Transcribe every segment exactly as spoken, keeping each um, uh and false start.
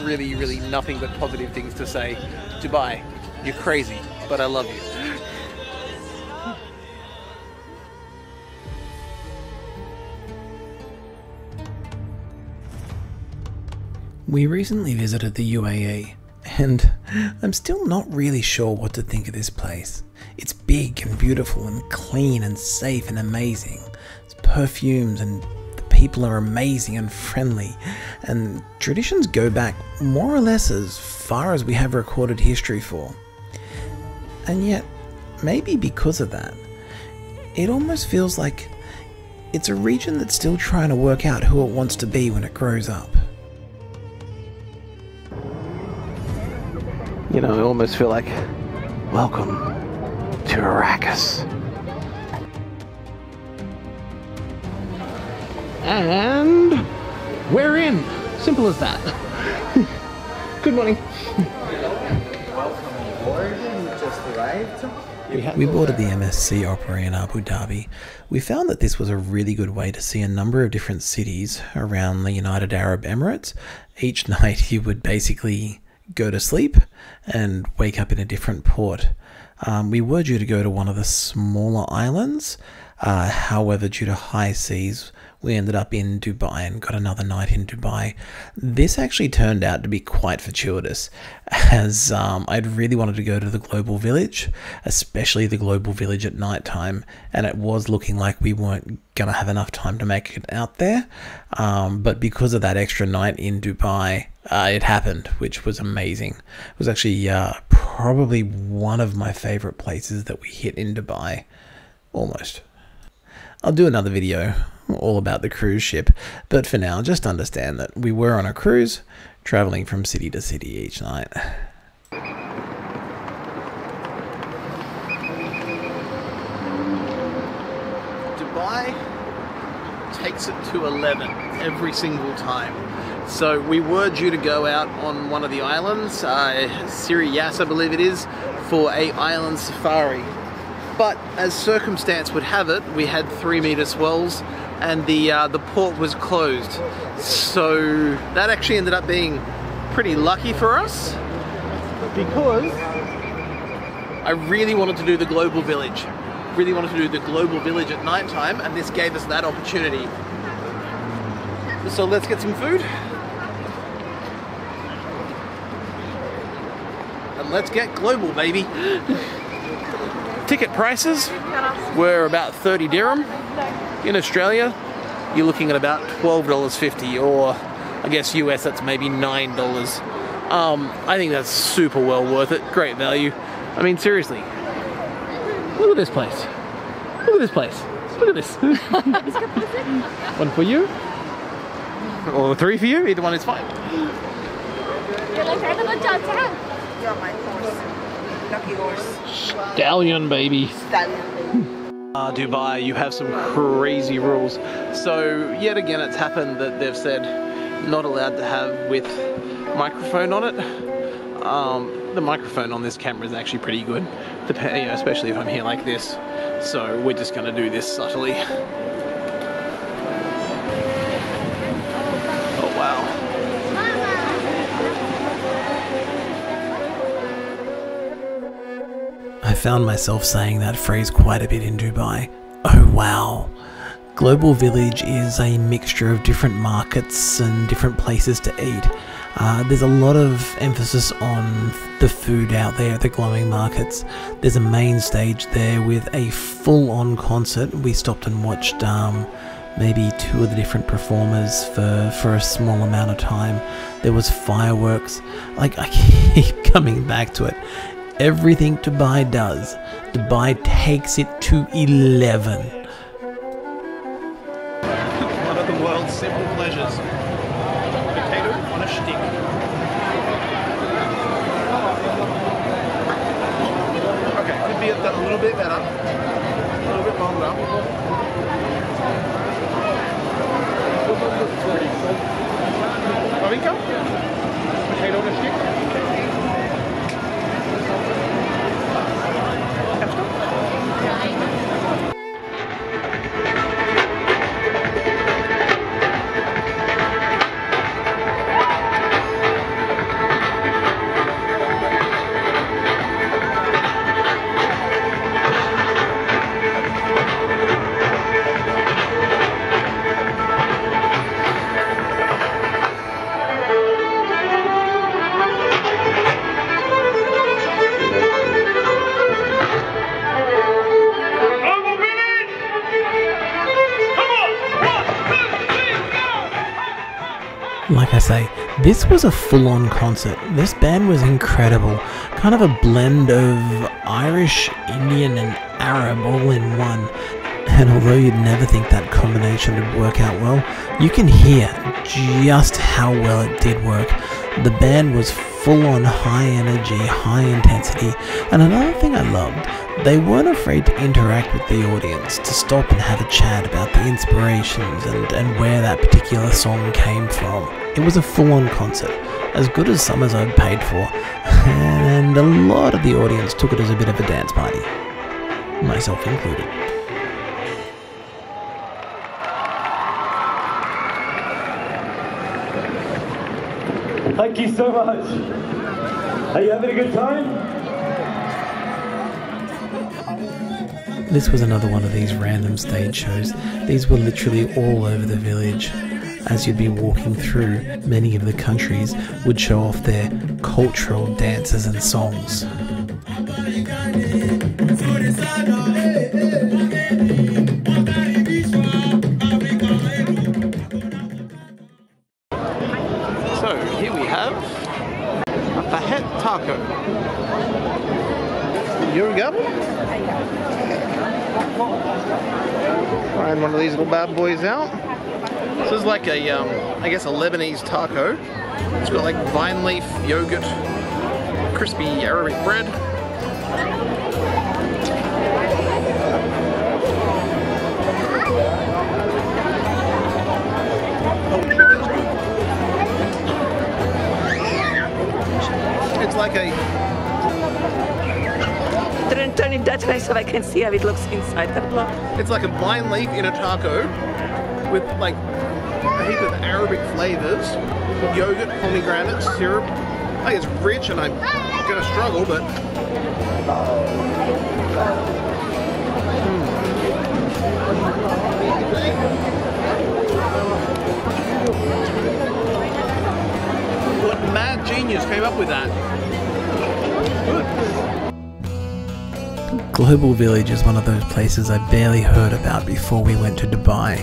Really, really nothing but positive things to say. Dubai, you're crazy, but I love you. We recently visited the U A E, and I'm still not really sure what to think of this place. It's big and beautiful and clean and safe and amazing. There's perfumes and the people are amazing and friendly, and traditions go back more or less as far as we have recorded history for. And yet, maybe because of that, it almost feels like it's a region that's still trying to work out who it wants to be when it grows up. You know, I almost feel like, welcome to Arrakis. And we're in. Simple as that. Good morning. Welcome aboard. You just arrived. We boarded the M S C Opera in Abu Dhabi. We found that this was a really good way to see a number of different cities around the United Arab Emirates. Each night you would basically go to sleep and wake up in a different port. Um, we were due to go to one of the smaller islands, uh, however, due to high seas, we ended up in Dubai and got another night in Dubai. This actually turned out to be quite fortuitous, as um, I'd really wanted to go to the Global Village, especially the Global Village at night time, and it was looking like we weren't going to have enough time to make it out there. Um, but because of that extra night in Dubai, uh, it happened, which was amazing. It was actually uh, probably one of my favorite places that we hit in Dubai, almost. I'll do another video all about the cruise ship, but for now just understand that we were on a cruise traveling from city to city each night. Dubai takes it to eleven every single time. So we were due to go out on one of the islands, uh, Siri Yas I believe it is, for a island safari. But as circumstance would have it, we had three meter swells and the uh, the port was closed. So that actually ended up being pretty lucky for us, because I really wanted to do the Global Village. Really wanted to do the Global Village at night time, and this gave us that opportunity. So let's get some food. And let's get global, baby. Ticket prices were about thirty dirham. In Australia, you're looking at about twelve dollars fifty, or I guess U S that's maybe nine dollars. Um, I think that's super well worth it. Great value. I mean, seriously, look at this place. Look at this place. Look at this. One for you, or three for you. Either one is fine. You're my horse. Stallion, baby. Stallion. uh, Dubai, you have some crazy rules. So yet again it's happened that they've said not allowed to have with microphone on it. Um, the microphone on this camera is actually pretty good, Dep you know, especially if I'm here like this. So we're just going to do this subtly. Oh wow. I found myself saying that phrase quite a bit in Dubai. Oh wow. Global Village is a mixture of different markets and different places to eat. Uh, there's a lot of emphasis on the food out there at the glowing markets. There's a main stage there with a full-on concert. We stopped and watched um, maybe two of the different performers for, for a small amount of time. There was fireworks. Like, I keep coming back to it. Everything Dubai does, Dubai takes it to eleven. One of the world's simple pleasures. Potato on a stick. Okay, could be a little bit better. A little bit longer. Paprika? Potato on a stick. say, this was a full-on concert. This band was incredible. Kind of a blend of Irish, Indian and Arab all in one. And although you'd never think that combination would work out well, you can hear just how well it did work. The band was full-on high energy, high intensity, and another thing I loved, they weren't afraid to interact with the audience, to stop and have a chat about the inspirations and, and where that particular song came from. It was a full-on concert, as good as some as I'd paid for, and a lot of the audience took it as a bit of a dance party, myself included. Thank you so much. Are you having a good time? This was another one of these random stage shows. These were literally all over the village. As you'd be walking through, many of the countries would show off their cultural dances and songs. Find one of these little bad boys out. This is like a, um, I guess a Lebanese taco. It's got like vine leaf, yogurt, crispy Arabic bread. It's like a... Didn't turn it that way so I can see how it looks inside the block. It's like a vine leaf in a taco with like a heap of Arabic flavours, yogurt, pomegranates, syrup. I think it's rich and I'm gonna struggle, but mm. What mad genius came up with that? Good. Global Village is one of those places I barely heard about before we went to Dubai.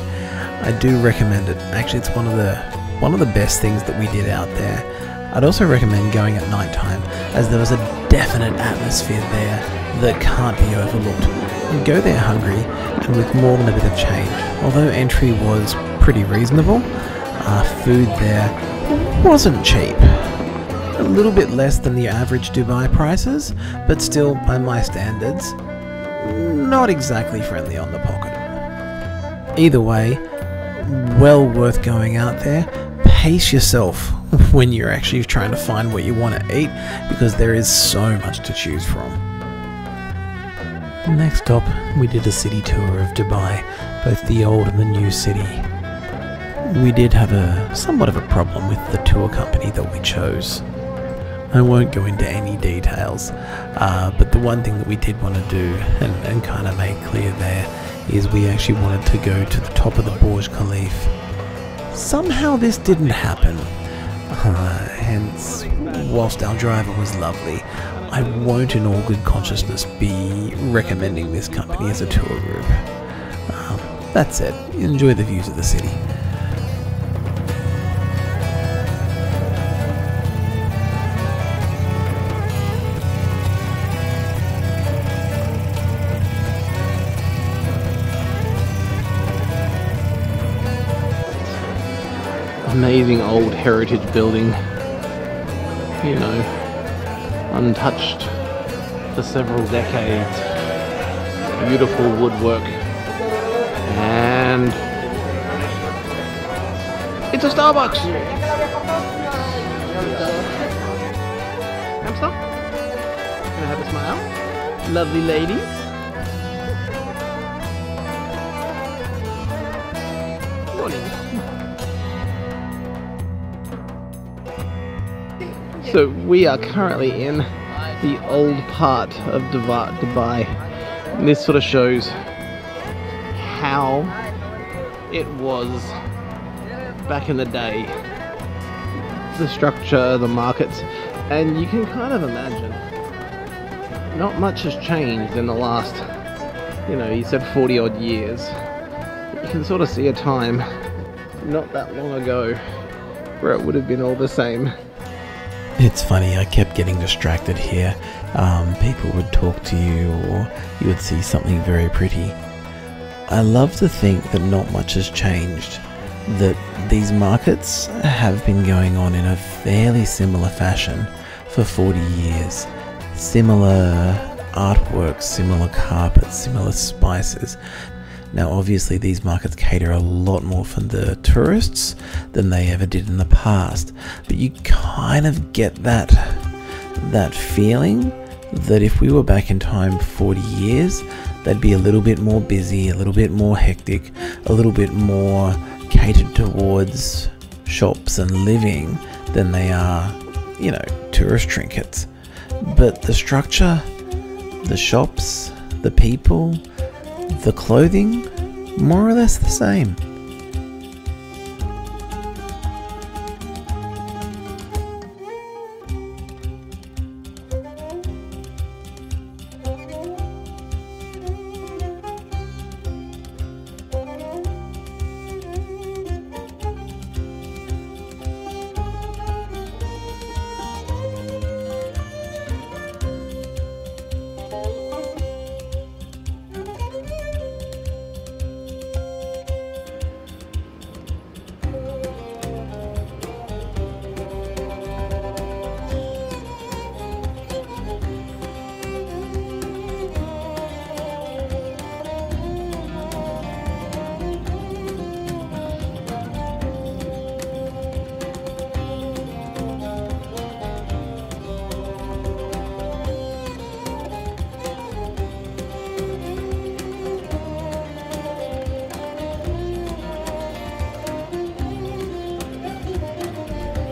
I do recommend it. Actually, it's one of the one of the best things that we did out there. I'd also recommend going at night time, as there was a definite atmosphere there that can't be overlooked. You go there hungry and with more than a bit of change. Although entry was pretty reasonable, uh, food there wasn't cheap. A little bit less than the average Dubai prices, but still, by my standards, not exactly friendly on the pocket. Either way, well worth going out there. Pace yourself when you're actually trying to find what you want to eat, because there is so much to choose from. Next up, we did a city tour of Dubai, both the old and the new city. We did have a somewhat of a problem with the tour company that we chose. I won't go into any details, uh, but the one thing that we did want to do and, and kind of make clear there is we actually wanted to go to the top of the Burj Khalifa. Somehow this didn't happen, uh, hence whilst our driver was lovely, I won't in all good consciousness be recommending this company as a tour group. Um, that's it, enjoy the views of the city. Amazing old heritage building, you know, untouched for several decades, beautiful woodwork, and it's a Starbucks! Hamster, gonna have a smile, lovely ladies. So we are currently in the old part of Dubai. And this sort of shows how it was back in the day. The structure, the markets, and you can kind of imagine not much has changed in the last, you know, you said forty odd years. You can sort of see a time not that long ago Opera, it would have been all the same. It's funny, I kept getting distracted here. Um, people would talk to you, or you would see something very pretty. I love to think that not much has changed, that these markets have been going on in a fairly similar fashion for forty years. Similar artwork, similar carpets, similar spices. Now obviously these markets cater a lot more for the tourists than they ever did in the past, but you kind of get that that feeling that if we were back in time forty years, they'd be a little bit more busy, a little bit more hectic, a little bit more catered towards shops and living than they are, you know, tourist trinkets. But the structure, the shops, the people, the clothing, more or less the same.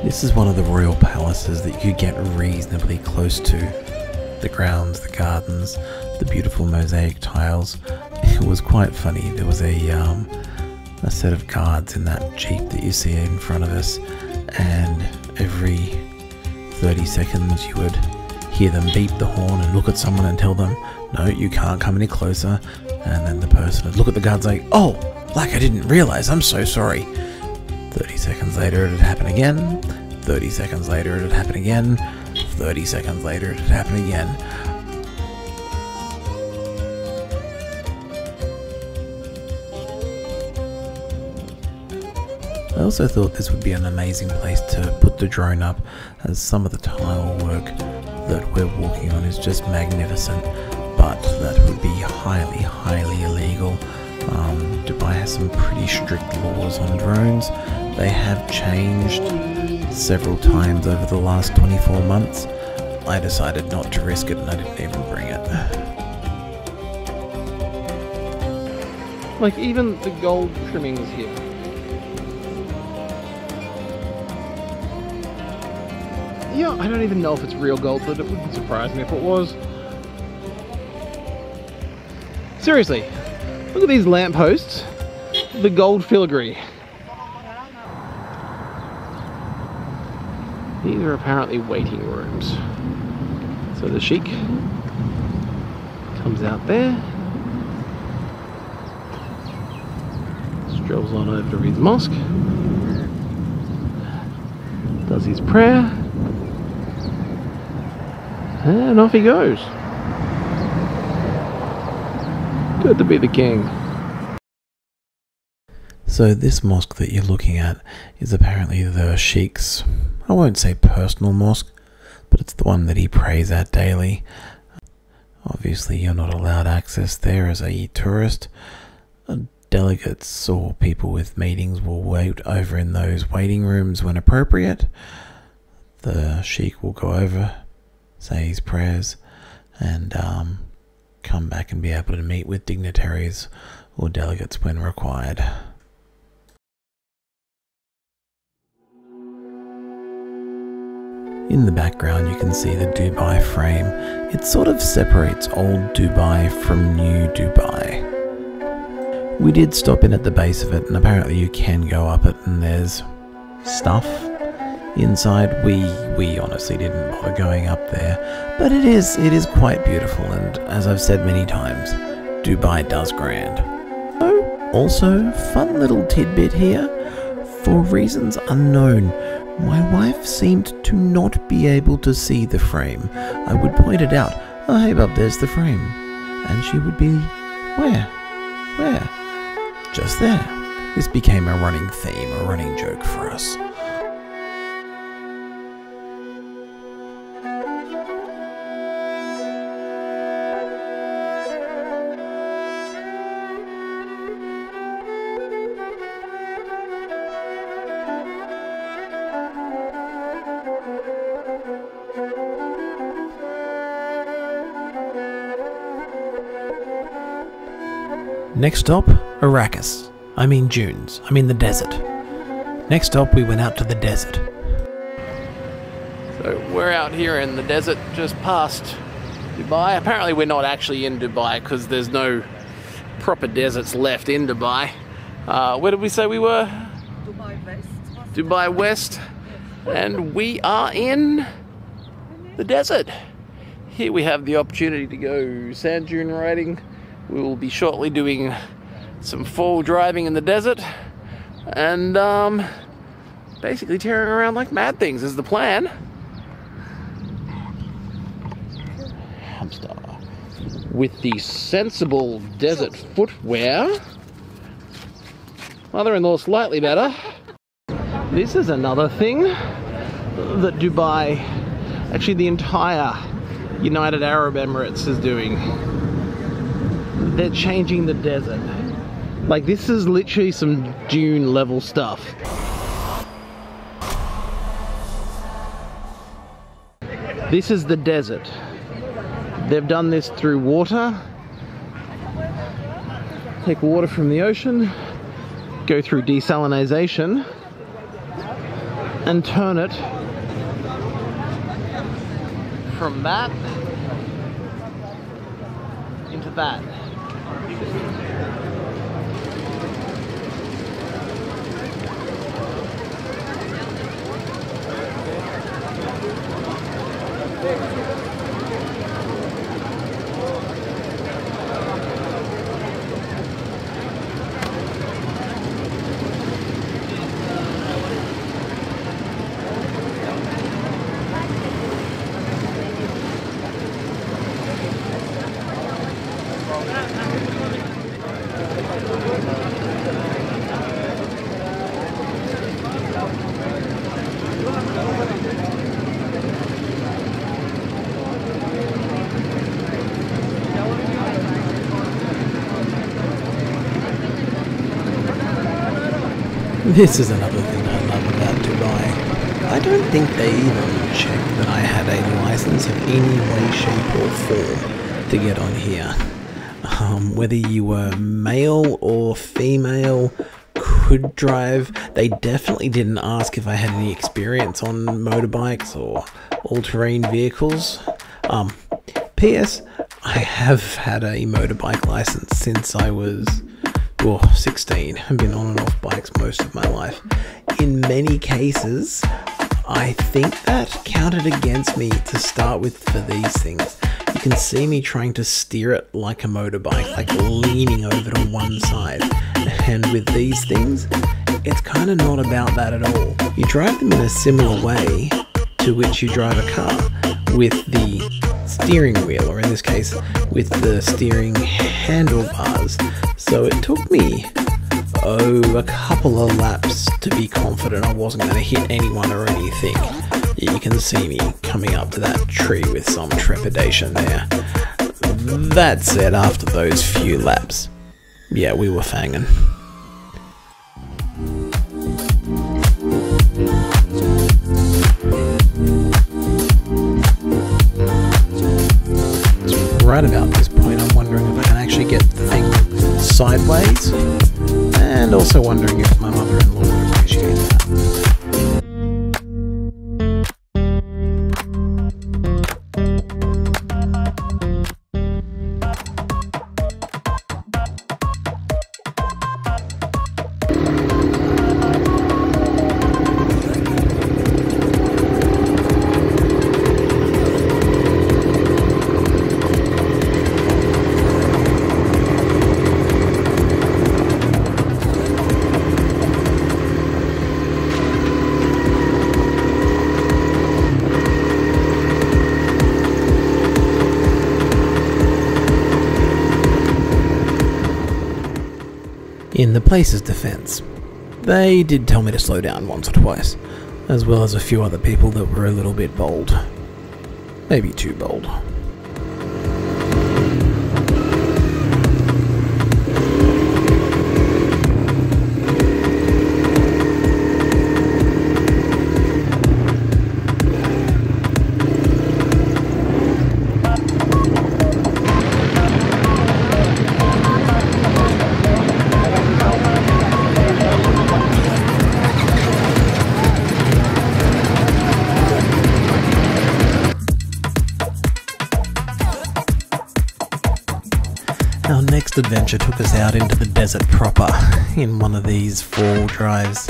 This is one of the royal palaces that you get reasonably close to. The grounds, the gardens, the beautiful mosaic tiles. It was quite funny. There was a, um, a set of guards in that jeep that you see in front of us, and every thirty seconds you would hear them beep the horn and look at someone and tell them, no, you can't come any closer. And then the person would look at the guards like, oh, like I didn't realize, I'm so sorry. thirty seconds later it would happen again, thirty seconds later it would happen again, thirty seconds later it would happen again. I also thought this would be an amazing place to put the drone up, as some of the tile work that we're walking on is just magnificent, but that would be highly, highly illegal. Um, Dubai has some pretty strict laws on drones. They have changed several times over the last twenty-four months. I decided not to risk it and I didn't even bring it. Like even the gold trimmings here. Yeah, I don't even know if it's real gold, but it wouldn't surprise me if it was. Seriously. Look at these lampposts, the gold filigree. These are apparently waiting rooms. So the sheik comes out there, strolls on over to his mosque, does his prayer, and off he goes. Good to be the king. So this mosque that you're looking at is apparently the sheikh's, I won't say personal mosque, but it's the one that he prays at daily. Obviously you're not allowed access there as a tourist. Delegates or people with meetings will wait over in those waiting rooms when appropriate. The sheikh will go over, say his prayers, and um, come back and be able to meet with dignitaries or delegates when required. In the background you can see the Dubai Frame. It sort of separates old Dubai from new Dubai. We did stop in at the base of it, and apparently you can go up it and there's stuff inside. We we honestly didn't bother going up there, but it is it is quite beautiful, and as I've said many times, Dubai does grand. Oh, also fun little tidbit here, for reasons unknown, My wife seemed to not be able to see the frame. I would point it out. Oh, hey, Bob, there's the frame. And she would be, where? Where? Just there. This became a running theme, a running joke for us. Next stop, Arrakis. I mean dunes. I mean the desert. Next stop, we went out to the desert. So we're out here in the desert, just past Dubai. Apparently we're not actually in Dubai because there's no proper deserts left in Dubai. Uh, where did we say we were? Dubai West. Dubai West. And we are in the desert. Here we have the opportunity to go sand dune riding. We will be shortly doing some four-wheel driving in the desert and um, basically tearing around like mad things is the plan. Hamster. With the sensible desert footwear. Mother-in-law slightly better. This is another thing that Dubai, actually the entire United Arab Emirates is doing. They're changing the desert. Like, this is literally some dune level stuff. This is the desert. They've done this through water. Take water from the ocean, go through desalinization, and turn it from that into that. This is another thing I love about Dubai. I don't think they even checked that I had a license of any way, shape or form to get on here. Um, whether you were male or female, could drive. They definitely didn't ask if I had any experience on motorbikes or all-terrain vehicles. Um, P S I have had a motorbike license since I was... Well, sixteen. I've been on and off bikes most of my life. In many cases, I think that counted against me to start with for these things. You can see me trying to steer it like a motorbike, like leaning over to one side. And with these things, it's kind of not about that at all. You drive them in a similar way to which you drive a car, with the steering wheel, or in this case, with the steering handlebars. So it took me, oh, a couple of laps to be confident I wasn't going to hit anyone or anything. You can see me coming up to that tree with some trepidation there. That said, after those few laps, yeah, we were fanging. Right about this point, I'm wondering if I can actually get the thing sideways, and also wondering if my mother-in-law would appreciate In the place's defense, they did tell me to slow down once or twice, as well as a few other people that were a little bit bold. Maybe too bold. Our next adventure took us out into the desert proper in one of these four-wheel drives.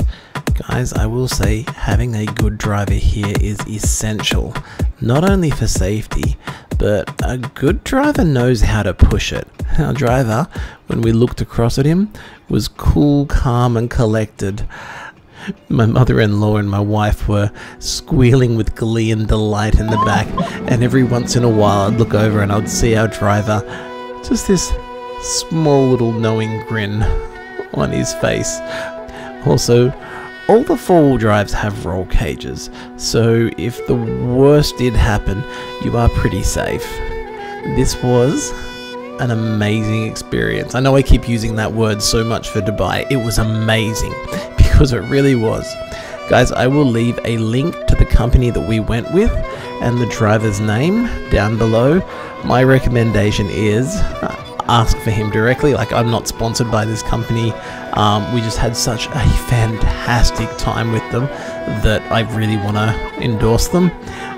Guys, I will say having a good driver here is essential, not only for safety, but a good driver knows how to push it. Our driver, when we looked across at him, was cool, calm and collected. My mother-in-law and my wife were squealing with glee and delight in the back, and every once in a while I'd look over and I'd see our driver, just this small little knowing grin on his face. Also, all the four-wheel drives have roll cages, so if the worst did happen, you are pretty safe. This was an amazing experience. I know I keep using that word so much for Dubai. It was amazing, because it really was. Guys, I will leave a link to the company that we went with and the driver's name down below. My recommendation is uh, ask for him directly. Like, I'm not sponsored by this company. Um, we just had such a fantastic time with them that I really want to endorse them.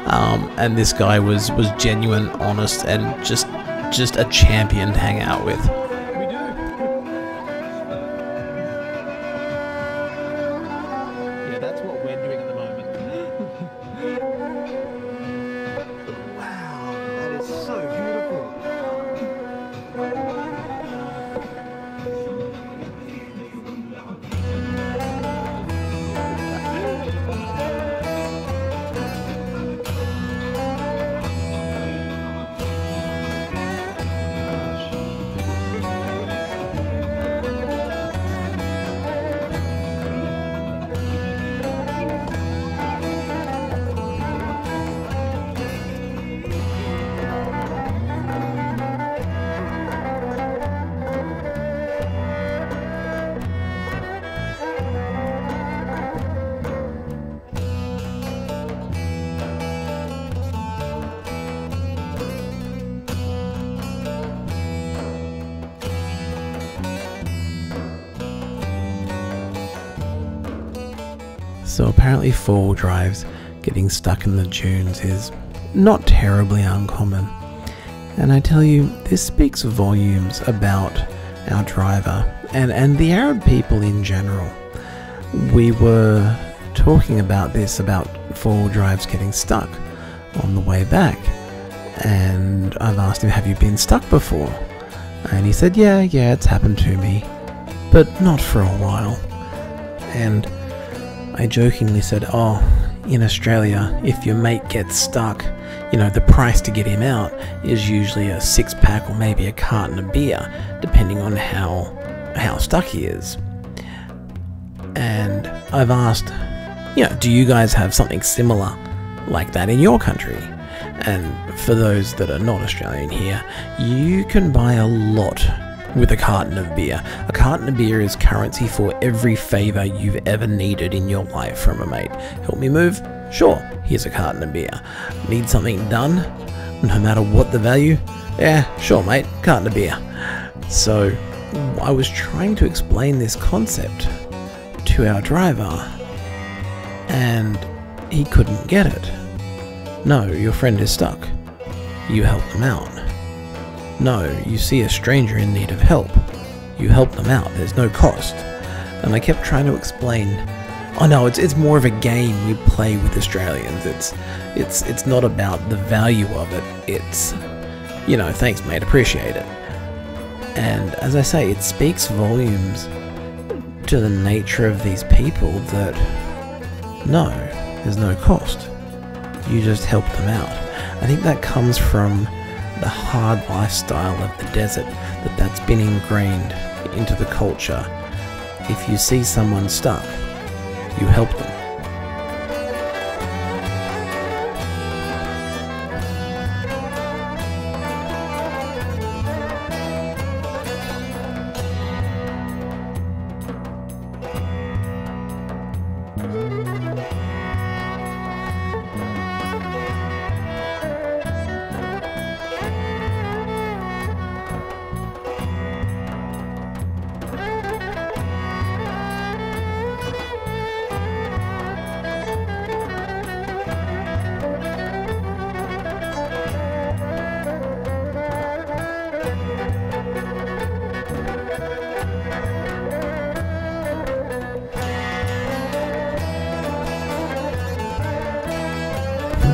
Um, and this guy was was genuine, honest, and just just a champion to hang out with. So apparently four-wheel drives getting stuck in the dunes is not terribly uncommon. And I tell you, this speaks volumes about our driver and, and the Arab people in general. We were talking about this, about four-wheel drives getting stuck on the way back. And I've asked him, have you been stuck before? And he said, yeah, yeah, it's happened to me, but not for a while. And I jokingly said, oh, in Australia, if your mate gets stuck, you know, the price to get him out is usually a six-pack or maybe a carton of beer, depending on how, how stuck he is. And I've asked, you know, do you guys have something similar like that in your country? And for those that are not Australian here, you can buy a lot with a carton of beer. A carton of beer is currency for every favour you've ever needed in your life from a mate. Help me move? Sure, here's a carton of beer. Need something done? No matter what the value? Yeah, sure mate, carton of beer. So I was trying to explain this concept to our driver and he couldn't get it. No, your friend is stuck. You help them out. No, you see a stranger in need of help. You help them out, there's no cost. And I kept trying to explain, oh no, it's it's more of a game we play with Australians. It's it's it's not about the value of it. It's, you know, thanks mate, appreciate it. And as I say, it speaks volumes to the nature of these people that no, there's no cost. You just help them out. I think that comes from the hard lifestyle of the desert, that that's been ingrained into the culture If you see someone stuck, you help them.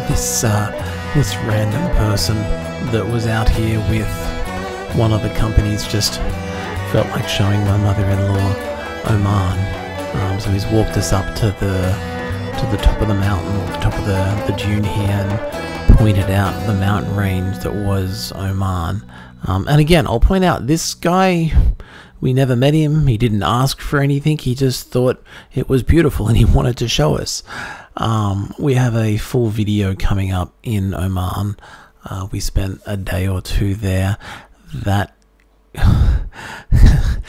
This, uh, this random person that was out here with one of the companies just felt like showing my mother-in-law Oman, um, so he's walked us up to the to the top of the mountain, or the top of the, the dune here, and pointed out the mountain range that was Oman. Um, and again, I'll point out, this guy, we never met him, he didn't ask for anything, he just thought it was beautiful and he wanted to show us. Um, we have a full video coming up in Oman. Uh, we spent a day or two there. That... I'm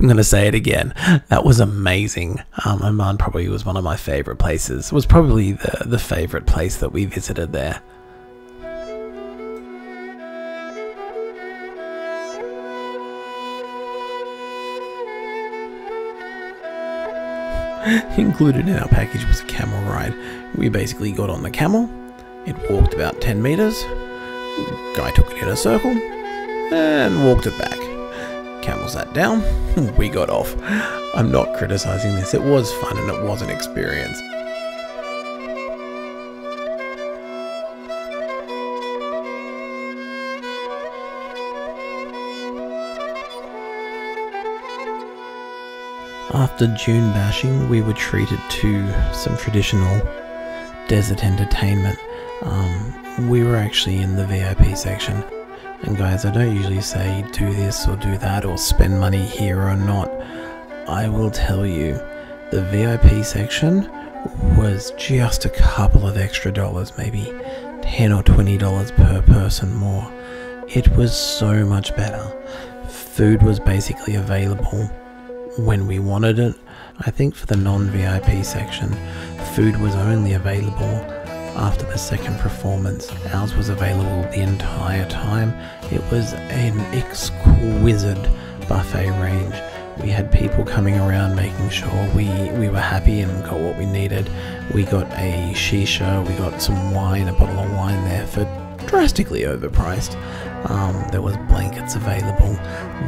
going to say it again. That was amazing. Um, Oman probably was one of my favourite places. It was probably the, the favourite place that we visited there. Included in our package was a camel ride. We basically got on the camel, it walked about ten meters, guy took it in a circle, and walked it back. Camel sat down, we got off. I'm not criticizing this, it was fun and it was an experience. After dune bashing, we were treated to some traditional desert entertainment. Um, we were actually in the V I P section. And guys, I don't usually say do this or do that or spend money here or not. I will tell you, the V I P section was just a couple of extra dollars, maybe ten or twenty dollars per person more. It was so much better. Food was basically available when we wanted it. I think for the non-V I P section, food was only available after the second performance. Ours was available the entire time. It was an exquisite buffet range. We had people coming around making sure we, we were happy and got what we needed. We got a shisha, we got some wine, a bottle of wine there for drastically overpriced. Um, there was blankets available.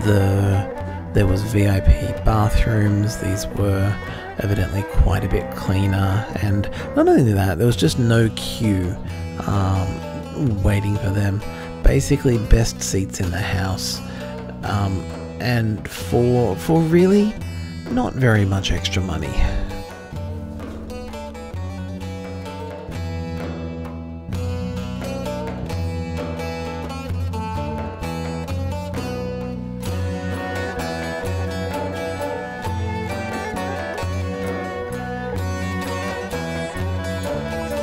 The... There was V I P bathrooms. These were evidently quite a bit cleaner, and not only that, there was just no queue um, waiting for them. Basically, best seats in the house, um, and for for really not very much extra money.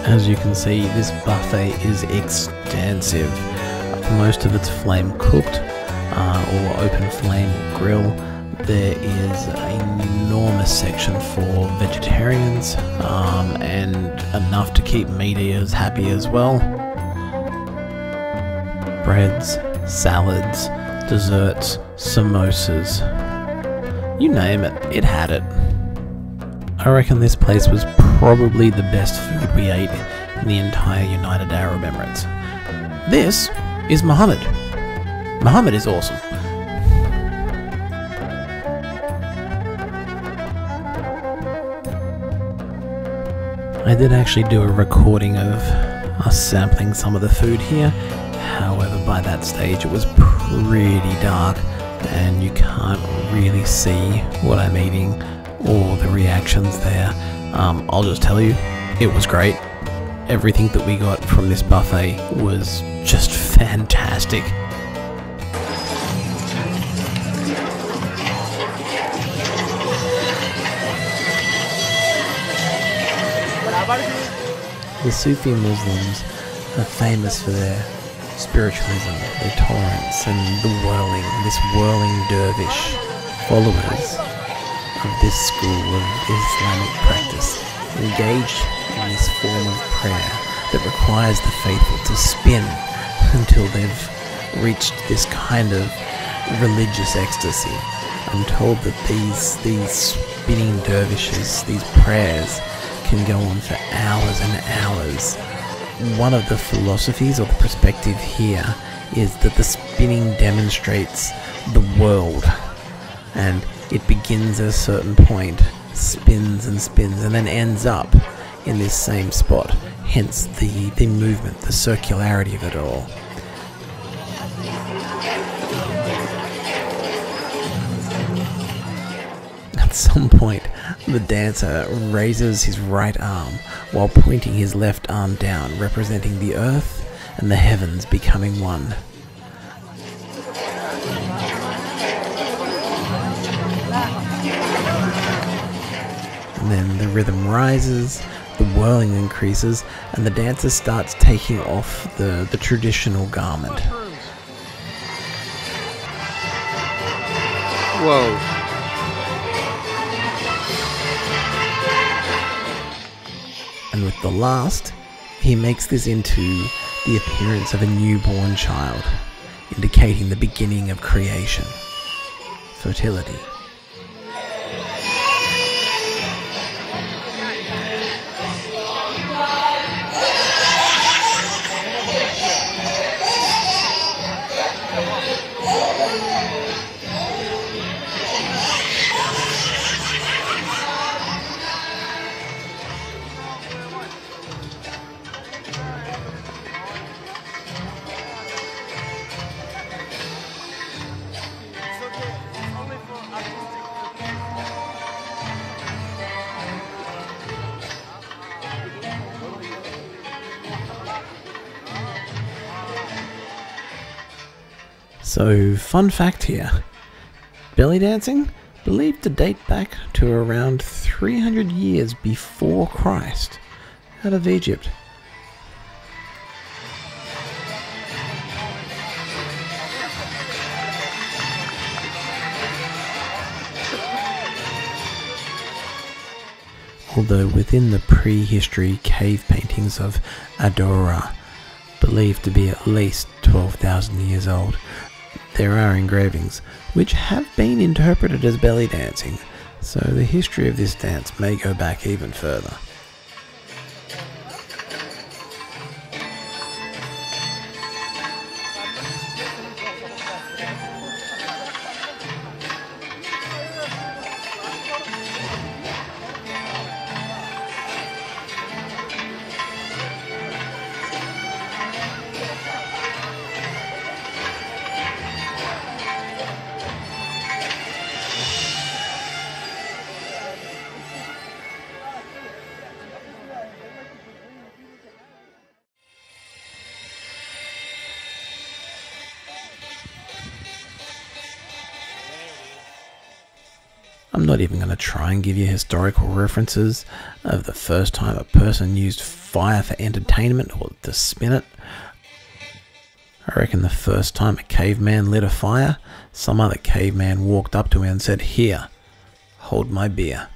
As you can see, this buffet is extensive. Most of it's flame cooked uh, or open flame grill. There is an enormous section for vegetarians um, and enough to keep meat eaters happy as well. Breads, salads, desserts, samosas, you name it, it had it. I reckon this place was probably the best food we ate in the entire United Arab Emirates. This is Muhammad. Muhammad is awesome. I did actually do a recording of us sampling some of the food here. However, by that stage it was pretty dark and you can't really see what I'm eating or the reactions there. um, I'll just tell you, it was great. Everything that we got from this buffet was just fantastic. The Sufi Muslims are famous for their spiritualism, their tolerance, and the whirling, this whirling dervish. Followers of this school of Islamic practice engage in this form of prayer that requires the faithful to spin until they've reached this kind of religious ecstasy. I'm told that these, these spinning dervishes, these prayers, can go on for hours and hours. One of the philosophies or the perspective here is that the spinning demonstrates the world, and it begins at a certain point, spins and spins, and then ends up in this same spot, hence the, the movement, the circularity of it all. At some point, the dancer raises his right arm while pointing his left arm down, representing the earth and the heavens becoming one. And then the rhythm rises, the whirling increases, and the dancer starts taking off the, the traditional garment. Whoa. And with the last, he makes this into the appearance of a newborn child, indicating the beginning of creation, fertility. So, fun fact here, belly dancing, believed to date back to around three hundred years before Christ, out of Egypt. Although within the prehistory cave paintings of Adora, believed to be at least twelve thousand years old, there are engravings which have been interpreted as belly dancing, so the history of this dance may go back even further. I'm not even going to try and give you historical references of the first time a person used fire for entertainment or to spin it. I reckon the first time a caveman lit a fire, some other caveman walked up to him and said, "Here, hold my beer."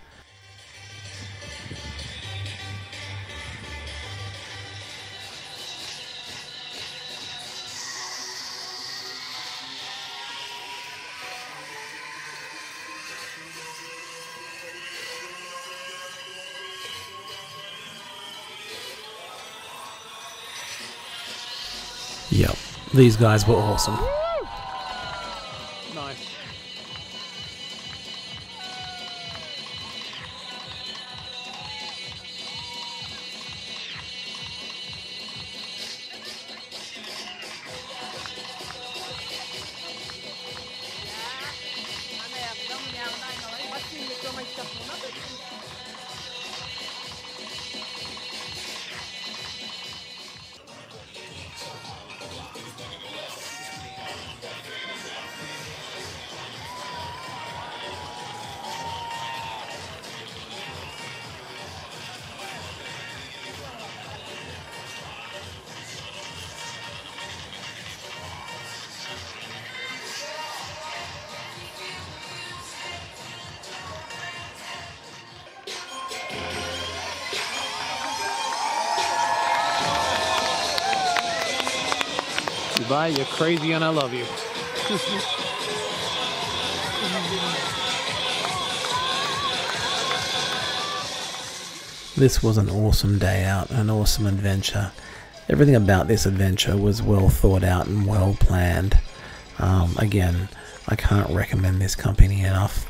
Yep, these guys were awesome. Nice. Dubai, you're crazy and I love you. This was an awesome day out, an awesome adventure. Everything about this adventure was well thought out and well planned. Um, again, I can't recommend this company enough.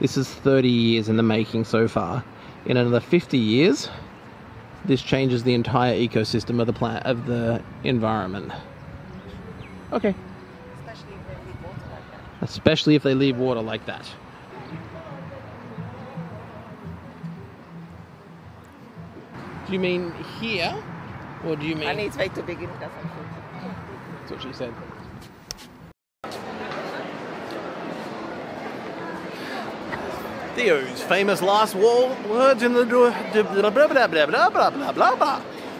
This is thirty years in the making so far. In another fifty years, this changes the entire ecosystem of the planet, of the environment. Okay. Especially if they leave water like that. Especially if they leave water like that. Do you mean here, or do you mean? And it's way too big in that. That's what she said. Theo's famous last words in the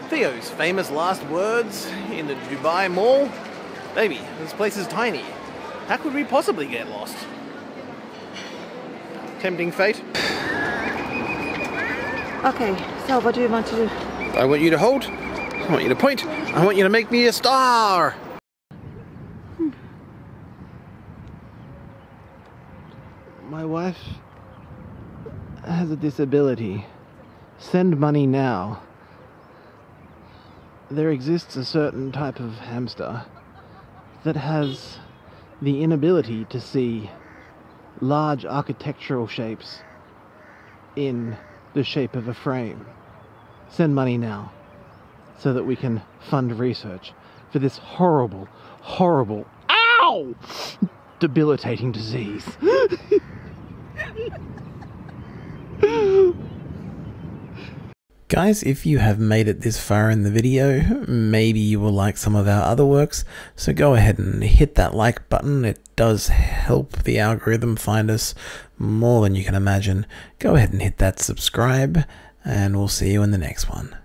Theo's famous last words in the Dubai Mall. Baby, this place is tiny. How could we possibly get lost? Tempting fate. Okay, so what do you want to do? I want you to hold. I want you to point. I want you to make me a star. Hmm. My wife has a disability. Send money now. There exists a certain type of hamster that has the inability to see large architectural shapes in the shape of a frame. Send money now so that we can fund research for this horrible, horrible, ow! Debilitating disease. Guys, if you have made it this far in the video, maybe you will like some of our other works, so go ahead and hit that like button. It does help the algorithm find us more than you can imagine. Go ahead and hit that subscribe, and we'll see you in the next one.